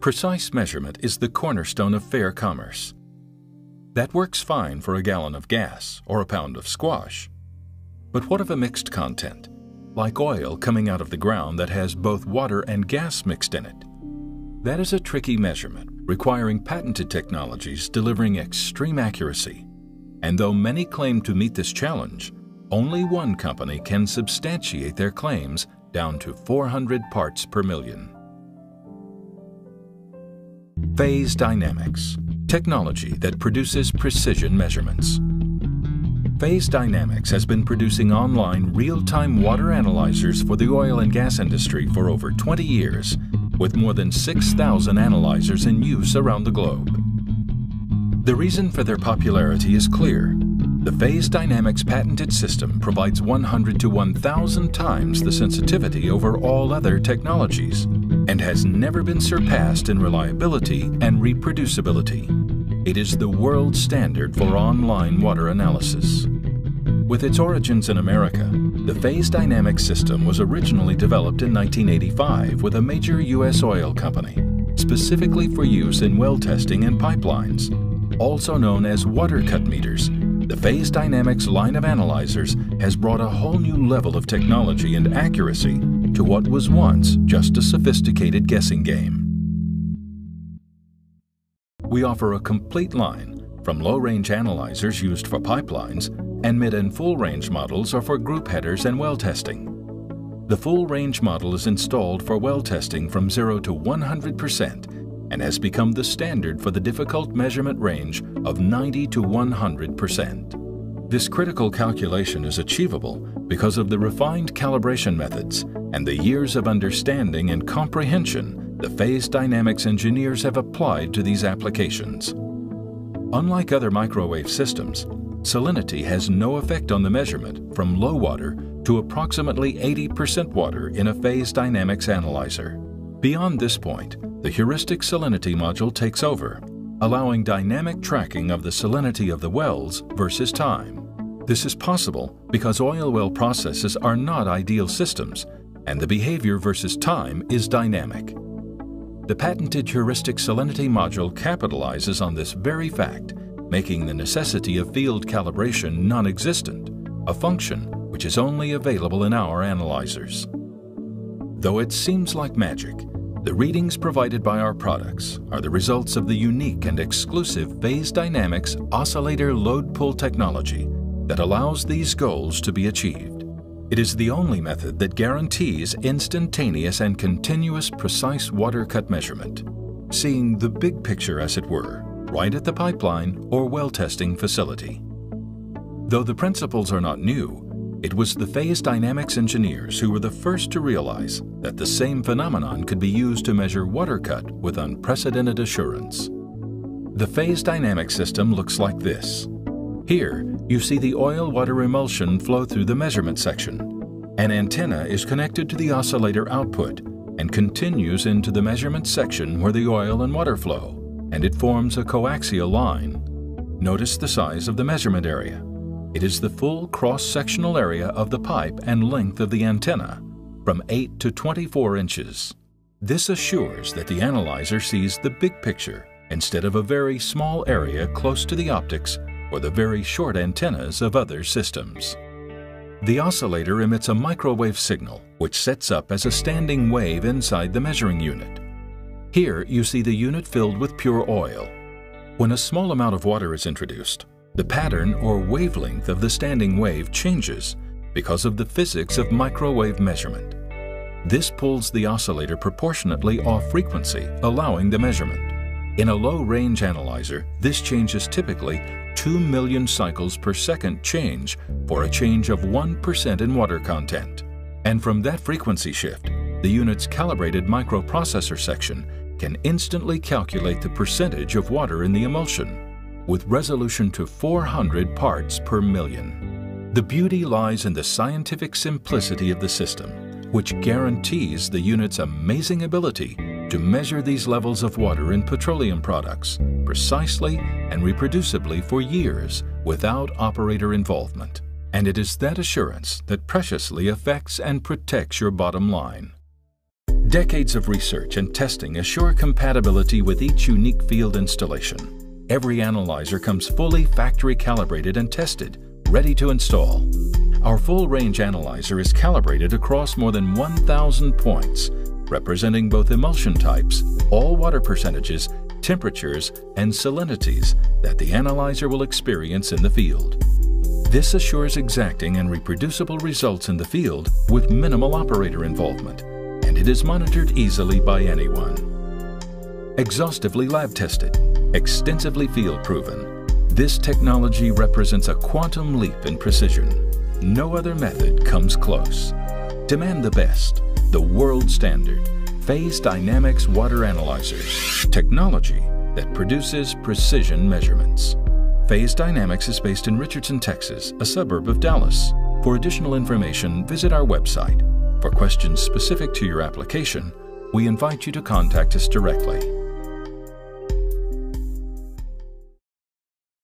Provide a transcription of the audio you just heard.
Precise measurement is the cornerstone of fair commerce. That works fine for a gallon of gas or a pound of squash. But what of a mixed content, like oil coming out of the ground that has both water and gas mixed in it? That is a tricky measurement requiring patented technologies delivering extreme accuracy. And though many claim to meet this challenge, only one company can substantiate their claims down to 400 parts per million. Phase Dynamics, technology that produces precision measurements. Phase Dynamics has been producing online real-time water analyzers for the oil and gas industry for over 20 years, with more than 6,000 analyzers in use around the globe. The reason for their popularity is clear. The Phase Dynamics patented system provides 100 to 1,000 times the sensitivity over all other technologies and has never been surpassed in reliability and reproducibility. It is the world standard for online water analysis. With its origins in America, the Phase Dynamics system was originally developed in 1985 with a major U.S. oil company, specifically for use in well testing and pipelines. Also known as water cut meters, the Phase Dynamics line of analyzers has brought a whole new level of technology and accuracy to what was once just a sophisticated guessing game. We offer a complete line, from low-range analyzers used for pipelines, and mid- and full-range models are for group headers and well testing. The full-range model is installed for well testing from 0 to 100% and has become the standard for the difficult measurement range of 90 to 100%. This critical calculation is achievable because of the refined calibration methods and the years of understanding and comprehension the Phase Dynamics engineers have applied to these applications. Unlike other microwave systems, salinity has no effect on the measurement from low water to approximately 80% water in a Phase Dynamics analyzer. Beyond this point, the heuristic salinity module takes over, allowing dynamic tracking of the salinity of the wells versus time. This is possible because oil well processes are not ideal systems, and the behavior versus time is dynamic. The patented heuristic salinity module capitalizes on this very fact, making the necessity of field calibration non-existent, a function which is only available in our analyzers. Though it seems like magic, the readings provided by our products are the results of the unique and exclusive Phase Dynamics oscillator load-pull technology that allows these goals to be achieved. It is the only method that guarantees instantaneous and continuous precise water cut measurement, seeing the big picture as it were, right at the pipeline or well testing facility. Though the principles are not new, it was the Phase Dynamics engineers who were the first to realize that the same phenomenon could be used to measure water cut with unprecedented assurance. The Phase Dynamics system looks like this. Here, you see the oil-water emulsion flow through the measurement section. An antenna is connected to the oscillator output and continues into the measurement section where the oil and water flow, and it forms a coaxial line. Notice the size of the measurement area. It is the full cross-sectional area of the pipe and length of the antenna, from 8 to 24 inches. This assures that the analyzer sees the big picture instead of a very small area close to the optics or the very short antennas of other systems. The oscillator emits a microwave signal, which sets up as a standing wave inside the measuring unit. Here you see the unit filled with pure oil. When a small amount of water is introduced, the pattern or wavelength of the standing wave changes because of the physics of microwave measurement. This pulls the oscillator proportionately off frequency, allowing the measurement. In a low-range analyzer, this change is typically 2 million cycles per second change for a change of 1% in water content. And from that frequency shift, the unit's calibrated microprocessor section can instantly calculate the percentage of water in the emulsion, with resolution to 400 parts per million. The beauty lies in the scientific simplicity of the system, which guarantees the unit's amazing ability to measure these levels of water in petroleum products precisely and reproducibly for years without operator involvement. And it is that assurance that preciously affects and protects your bottom line. Decades of research and testing assure compatibility with each unique field installation. Every analyzer comes fully factory calibrated and tested, ready to install. Our full-range analyzer is calibrated across more than 1,000 points, representing both emulsion types, all water percentages, temperatures, and salinities that the analyzer will experience in the field. This assures exacting and reproducible results in the field with minimal operator involvement, and it is monitored easily by anyone. Exhaustively lab tested, extensively field proven, this technology represents a quantum leap in precision. No other method comes close. Demand the best, the world standard, Phase Dynamics water analyzers, technology that produces precision measurements. Phase Dynamics is based in Richardson, Texas, a suburb of Dallas. For additional information, visit our website. For questions specific to your application, we invite you to contact us directly.